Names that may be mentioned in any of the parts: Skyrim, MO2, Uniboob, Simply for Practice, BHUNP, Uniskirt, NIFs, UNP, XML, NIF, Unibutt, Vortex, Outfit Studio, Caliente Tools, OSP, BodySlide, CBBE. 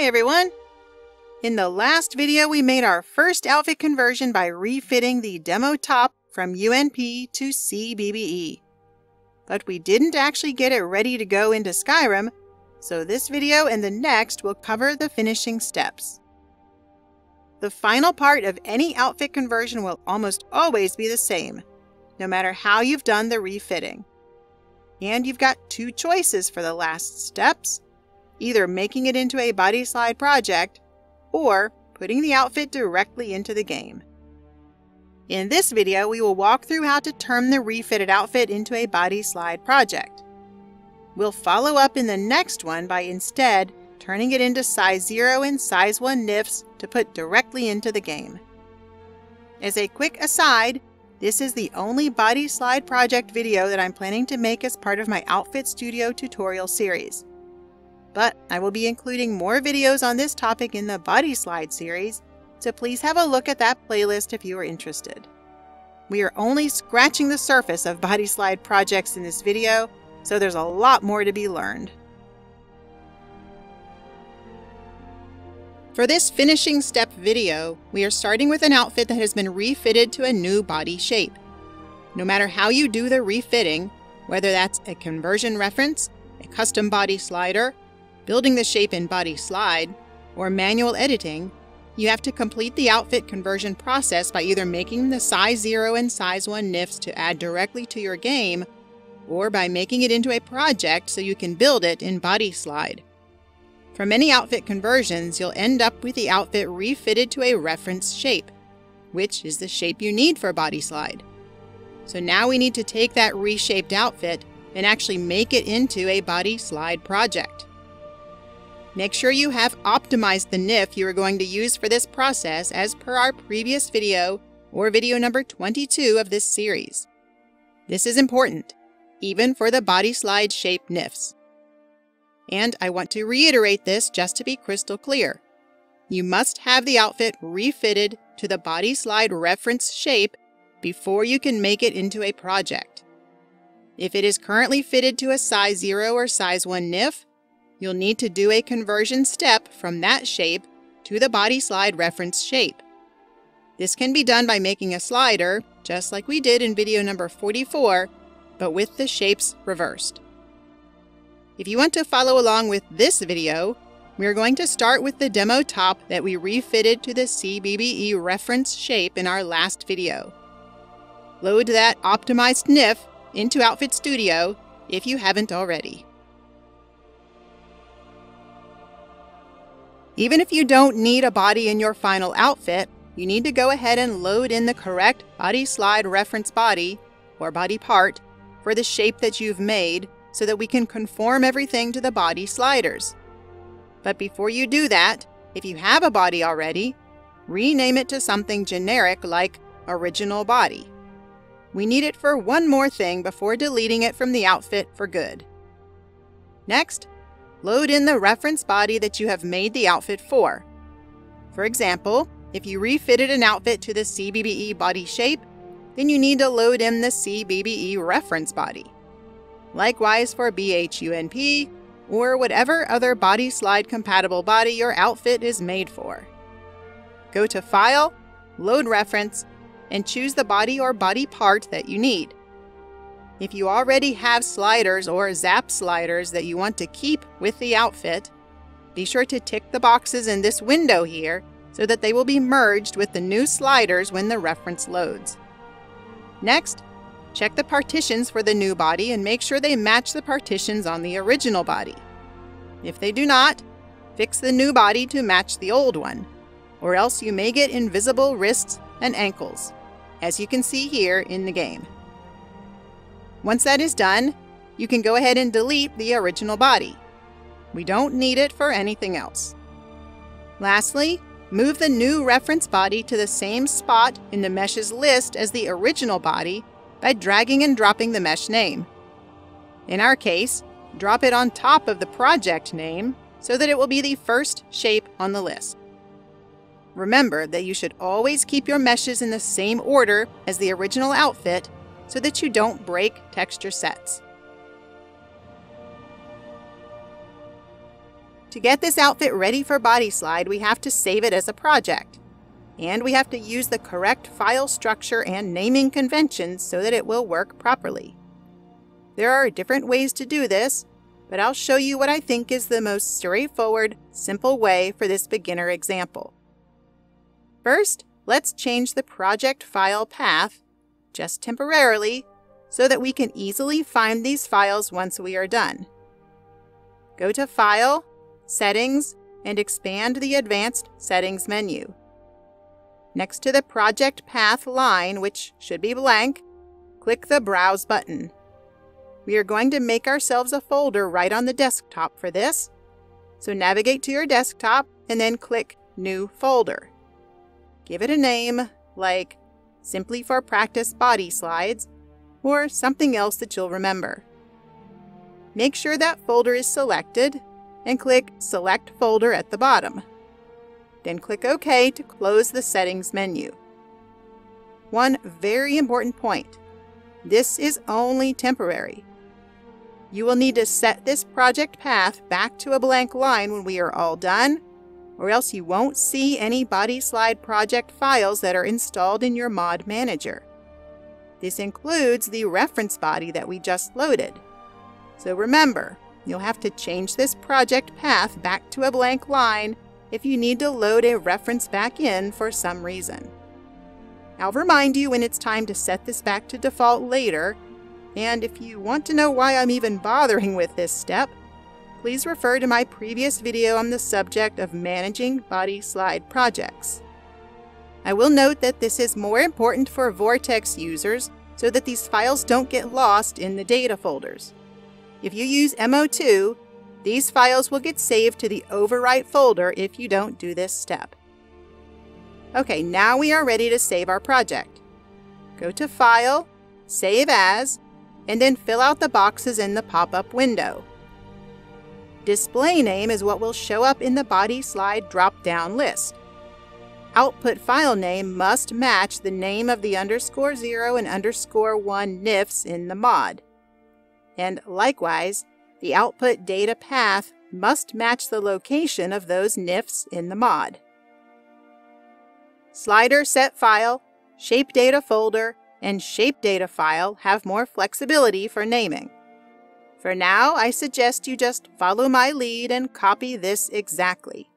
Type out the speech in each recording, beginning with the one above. Hi everyone! In the last video, we made our first outfit conversion by refitting the demo top from UNP to CBBE. But we didn't actually get it ready to go into Skyrim, so this video and the next will cover the finishing steps. The final part of any outfit conversion will almost always be the same, no matter how you've done the refitting. And you've got two choices for the last steps, either making it into a BodySlide project or putting the outfit directly into the game. In this video, we will walk through how to turn the refitted outfit into a BodySlide project. We'll follow up in the next one by instead turning it into size 0 and size 1 NIFs to put directly into the game. As a quick aside, this is the only BodySlide project video that I'm planning to make as part of my Outfit Studio tutorial series. But I will be including more videos on this topic in the BodySlide series, so please have a look at that playlist if you are interested. We are only scratching the surface of BodySlide projects in this video, so there's a lot more to be learned. For this finishing step video, we are starting with an outfit that has been refitted to a new body shape. No matter how you do the refitting, whether that's a conversion reference, a custom body slider, building the shape in BodySlide, or manual editing, you have to complete the outfit conversion process by either making the size 0 and size 1 NIFs to add directly to your game, or by making it into a project so you can build it in BodySlide. For many outfit conversions, you'll end up with the outfit refitted to a reference shape, which is the shape you need for BodySlide. So now we need to take that reshaped outfit and actually make it into a BodySlide project. Make sure you have optimized the NIF you are going to use for this process as per our previous video or video number 22 of this series. This is important, even for the BodySlide shape NIFs. And I want to reiterate this just to be crystal clear. You must have the outfit refitted to the BodySlide reference shape before you can make it into a project. If it is currently fitted to a size 0 or size 1 NIF, you'll need to do a conversion step from that shape to the BodySlide reference shape. This can be done by making a slider, just like we did in video number 44, but with the shapes reversed. If you want to follow along with this video, we are going to start with the demo top that we refitted to the CBBE reference shape in our last video. Load that optimized NIF into Outfit Studio if you haven't already. Even if you don't need a body in your final outfit, you need to go ahead and load in the correct BodySlide reference body, or body part, for the shape that you've made so that we can conform everything to the body sliders. But before you do that, if you have a body already, rename it to something generic like Original Body. We need it for one more thing before deleting it from the outfit for good. Next, load in the reference body that you have made the outfit for. For example, if you refitted an outfit to the CBBE body shape, then you need to load in the CBBE reference body. Likewise for BHUNP, or whatever other BodySlide compatible body your outfit is made for. Go to File, Load Reference, and choose the body or body part that you need. If you already have sliders or zap sliders that you want to keep with the outfit, be sure to tick the boxes in this window here so that they will be merged with the new sliders when the reference loads. Next, check the partitions for the new body and make sure they match the partitions on the original body. If they do not, fix the new body to match the old one, or else you may get invisible wrists and ankles, as you can see here in the game. Once that is done, you can go ahead and delete the original body. We don't need it for anything else. Lastly, move the new reference body to the same spot in the mesh's list as the original body by dragging and dropping the mesh name. In our case, drop it on top of the project name so that it will be the first shape on the list. Remember that you should always keep your meshes in the same order as the original outfit so that you don't break texture sets. To get this outfit ready for BodySlide, we have to save it as a project. And we have to use the correct file structure and naming conventions so that it will work properly. There are different ways to do this, but I'll show you what I think is the most straightforward, simple way for this beginner example. First, let's change the project file path, just temporarily, so that we can easily find these files once we are done. Go to File, Settings, and expand the Advanced Settings menu. Next to the project path line, which should be blank, click the Browse button. We are going to make ourselves a folder right on the desktop for this, so navigate to your desktop and then click New Folder. Give it a name, like Simply for Practice Body Slides, or something else that you'll remember. Make sure that folder is selected, and click Select Folder at the bottom. Then click OK to close the Settings menu. One very important point. This is only temporary. You will need to set this project path back to a blank line when we are all done, or else you won't see any BodySlide project files that are installed in your mod manager. This includes the reference body that we just loaded. So remember, you'll have to change this project path back to a blank line if you need to load a reference back in for some reason. I'll remind you when it's time to set this back to default later, and if you want to know why I'm even bothering with this step, please refer to my previous video on the subject of managing BodySlide projects. I will note that this is more important for Vortex users so that these files don't get lost in the data folders. If you use MO2, these files will get saved to the overwrite folder if you don't do this step. Okay, now we are ready to save our project. Go to File, Save As, and then fill out the boxes in the pop-up window. Display name is what will show up in the BodySlide drop-down list. Output file name must match the name of the _0 and _1 NIFs in the mod. And likewise, the output data path must match the location of those NIFs in the mod. Slider set file, shape data folder, and shape data file have more flexibility for naming. For now, I suggest you just follow my lead and copy this exactly.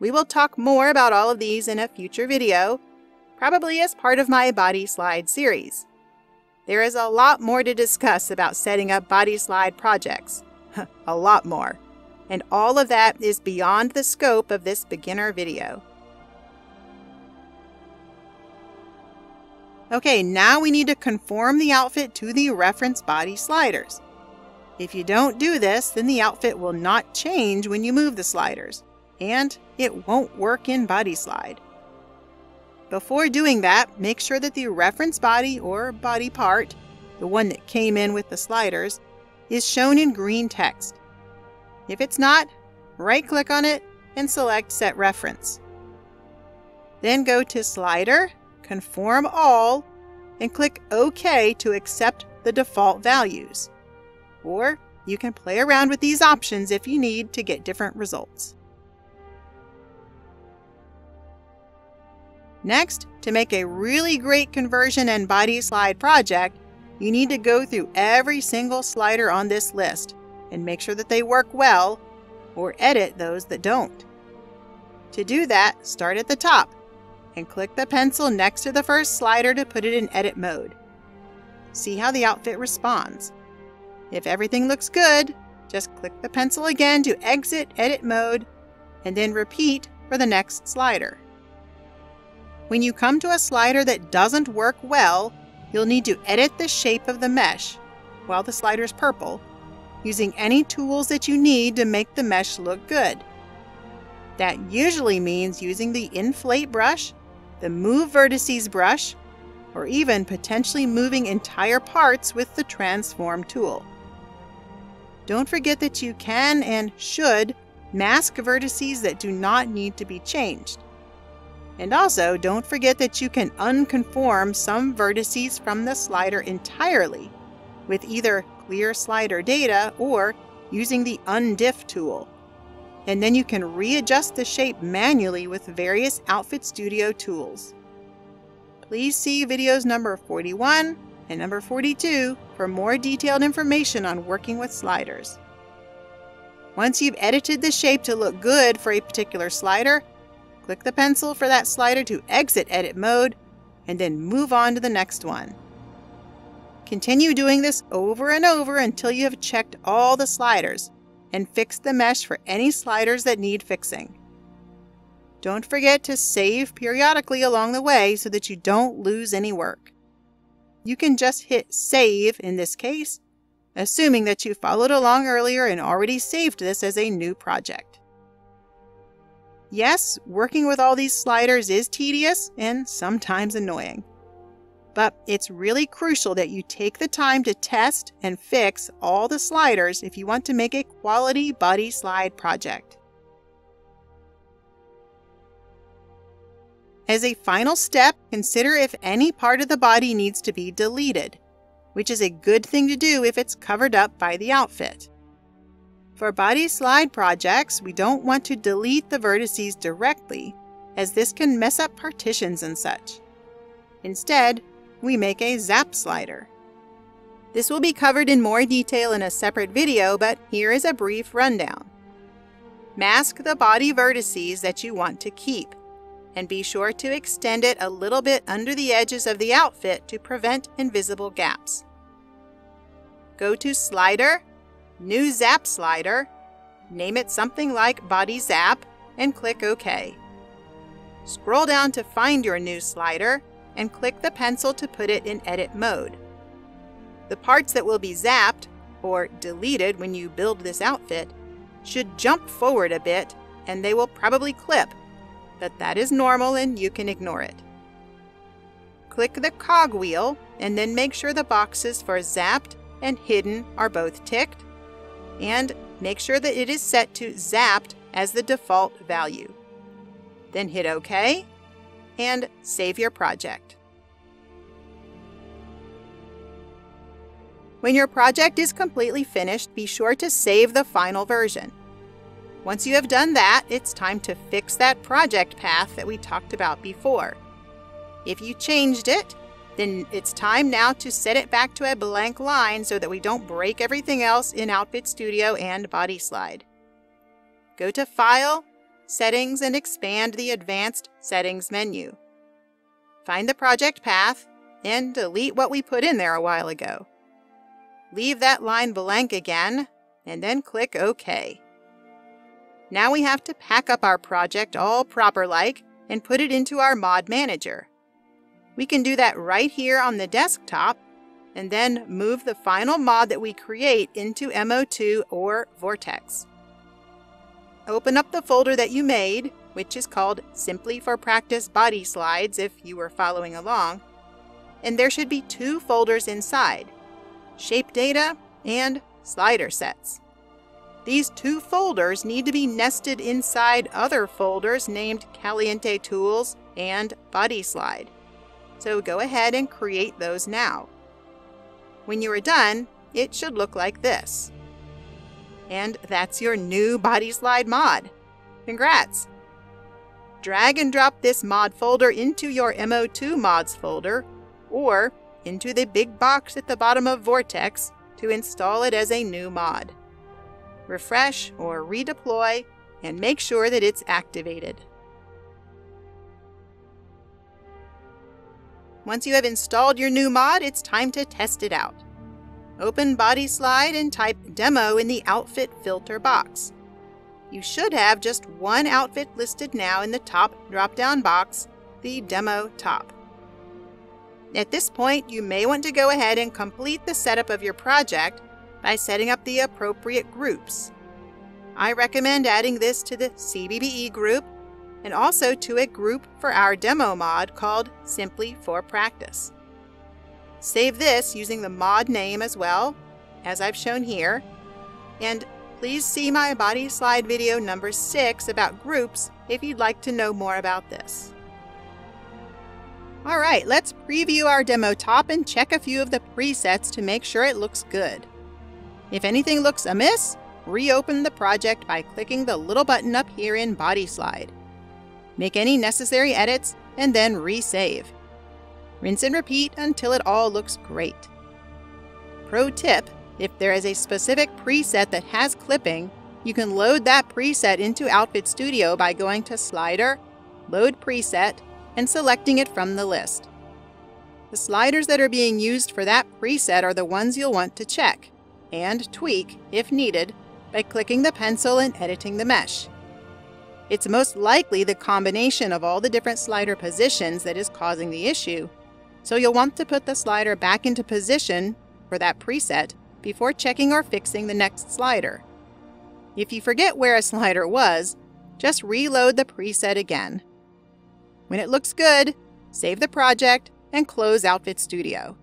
We will talk more about all of these in a future video, probably as part of my BodySlide series. There is a lot more to discuss about setting up BodySlide projects. A lot more. And all of that is beyond the scope of this beginner video. Okay, now we need to conform the outfit to the reference body sliders. If you don't do this, then the outfit will not change when you move the sliders, and it won't work in BodySlide. Before doing that, make sure that the reference body or body part, the one that came in with the sliders, is shown in green text. If it's not, right-click on it and select Set Reference. Then go to Slider, Conform All, and click OK to accept the default values. Or you can play around with these options if you need to get different results. Next, to make a really great conversion and BodySlide project, you need to go through every single slider on this list and make sure that they work well, or edit those that don't. To do that, start at the top and click the pencil next to the first slider to put it in edit mode. See how the outfit responds. If everything looks good, just click the pencil again to exit edit mode, and then repeat for the next slider. When you come to a slider that doesn't work well, you'll need to edit the shape of the mesh, while the slider's purple, using any tools that you need to make the mesh look good. That usually means using the inflate brush, the move vertices brush, or even potentially moving entire parts with the transform tool. Don't forget that you can and should mask vertices that do not need to be changed. And also, don't forget that you can unconform some vertices from the slider entirely with either clear slider data or using the undiff tool. and then you can readjust the shape manually with various Outfit Studio tools. Please see videos number 41 and number 42 for more detailed information on working with sliders. Once you've edited the shape to look good for a particular slider, click the pencil for that slider to exit edit mode and then move on to the next one. Continue doing this over and over until you have checked all the sliders and fixed the mesh for any sliders that need fixing. Don't forget to save periodically along the way so that you don't lose any work. You can just hit save in this case, assuming that you followed along earlier and already saved this as a new project. Yes, working with all these sliders is tedious and sometimes annoying, but it's really crucial that you take the time to test and fix all the sliders if you want to make a quality BodySlide project. As a final step, consider if any part of the body needs to be deleted, which is a good thing to do if it's covered up by the outfit. For BodySlide projects, we don't want to delete the vertices directly, as this can mess up partitions and such. Instead, we make a zap slider. This will be covered in more detail in a separate video, but here is a brief rundown. Mask the body vertices that you want to keep, and be sure to extend it a little bit under the edges of the outfit to prevent invisible gaps. Go to Slider, New Zap Slider, name it something like Body Zap, and click OK. Scroll down to find your new slider, and click the pencil to put it in edit mode. The parts that will be zapped, or deleted when you build this outfit, should jump forward a bit, and they will probably clip, but that is normal and you can ignore it. Click the cogwheel and then make sure the boxes for zapped and hidden are both ticked, and make sure that it is set to zapped as the default value. Then hit OK and save your project. When your project is completely finished, be sure to save the final version. Once you have done that, it's time to fix that project path that we talked about before. If you changed it, then it's time now to set it back to a blank line so that we don't break everything else in Outfit Studio and BodySlide. Go to File, Settings, and expand the Advanced Settings menu. Find the project path and delete what we put in there a while ago. Leave that line blank again and then click OK. Now we have to pack up our project all proper-like and put it into our mod manager. We can do that right here on the desktop and then move the final mod that we create into MO2 or Vortex. Open up the folder that you made, which is called Simply for Practice Body Slides if you were following along, and there should be two folders inside, Shape Data and Slider Sets. These two folders need to be nested inside other folders named Caliente Tools and BodySlide. So go ahead and create those now. When you are done, it should look like this. And that's your new BodySlide mod. Congrats! Drag and drop this mod folder into your MO2 mods folder or into the big box at the bottom of Vortex to install it as a new mod. Refresh or redeploy, and make sure that it's activated. Once you have installed your new mod, it's time to test it out. Open BodySlide and type Demo in the Outfit Filter box. You should have just one outfit listed now in the top drop-down box, the Demo Top. At this point, you may want to go ahead and complete the setup of your project by setting up the appropriate groups. I recommend adding this to the CBBE group and also to a group for our demo mod called Simply for Practice. Save this using the mod name as well, as I've shown here, and please see my BodySlide video number 6 about groups if you'd like to know more about this. All right, let's preview our demo top and check a few of the presets to make sure it looks good. If anything looks amiss, reopen the project by clicking the little button up here in BodySlide. Make any necessary edits and then re-save. Rinse and repeat until it all looks great. Pro tip, if there is a specific preset that has clipping, you can load that preset into Outfit Studio by going to Slider, Load Preset, and selecting it from the list. The sliders that are being used for that preset are the ones you'll want to check and tweak, if needed, by clicking the pencil and editing the mesh. It's most likely the combination of all the different slider positions that is causing the issue, so you'll want to put the slider back into position for that preset before checking or fixing the next slider. If you forget where a slider was, just reload the preset again. When it looks good, save the project and close Outfit Studio.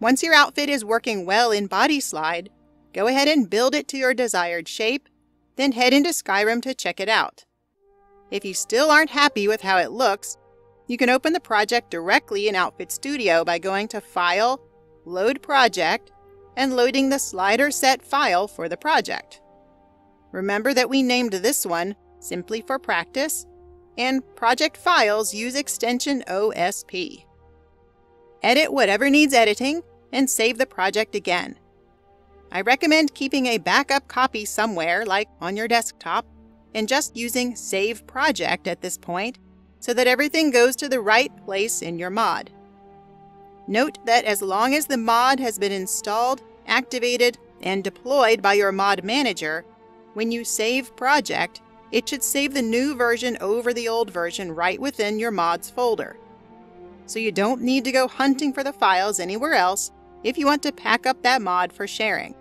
Once your outfit is working well in BodySlide, go ahead and build it to your desired shape, then head into Skyrim to check it out. If you still aren't happy with how it looks, you can open the project directly in Outfit Studio by going to File, Load Project, and loading the slider set file for the project. Remember that we named this one simply for practice, and project files use extension OSP. Edit whatever needs editing and save the project again. I recommend keeping a backup copy somewhere, like on your desktop, and just using Save Project at this point so that everything goes to the right place in your mod. Note that as long as the mod has been installed, activated, and deployed by your mod manager, when you save project, it should save the new version over the old version right within your mods folder. So you don't need to go hunting for the files anywhere else if you want to pack up that mod for sharing.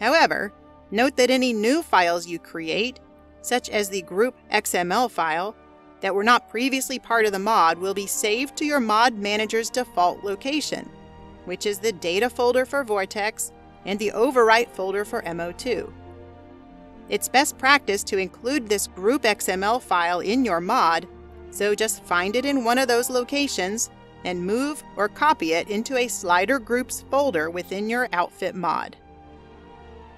However, note that any new files you create, such as the group XML file, that were not previously part of the mod will be saved to your mod manager's default location, which is the data folder for Vortex and the overwrite folder for MO2. It's best practice to include this group XML file in your mod, so just find it in one of those locations and move or copy it into a slider groups folder within your outfit mod.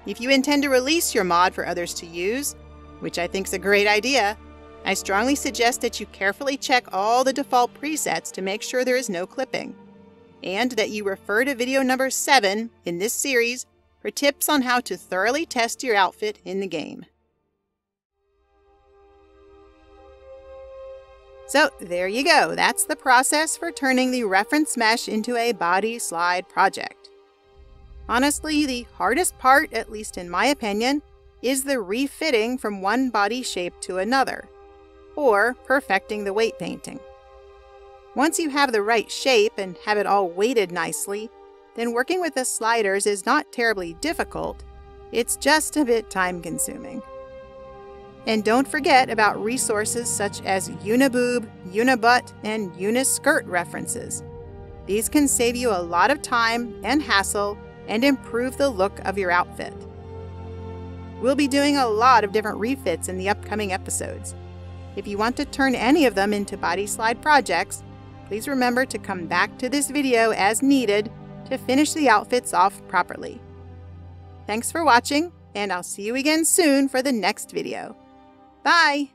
If you intend to release your mod for others to use, which I think is a great idea, I strongly suggest that you carefully check all the default presets to make sure there is no clipping, and that you refer to video number 7 in this series for tips on how to thoroughly test your outfit in the game. So there you go, that's the process for turning the reference mesh into a BodySlide project. Honestly, the hardest part, at least in my opinion, is the refitting from one body shape to another, or perfecting the weight painting. Once you have the right shape and have it all weighted nicely, then working with the sliders is not terribly difficult, it's just a bit time consuming. And don't forget about resources such as Uniboob, Unibutt, and Uniskirt references. These can save you a lot of time and hassle and improve the look of your outfit. We'll be doing a lot of different refits in the upcoming episodes. If you want to turn any of them into BodySlide projects, please remember to come back to this video as needed to finish the outfits off properly. Thanks for watching, and I'll see you again soon for the next video. Bye!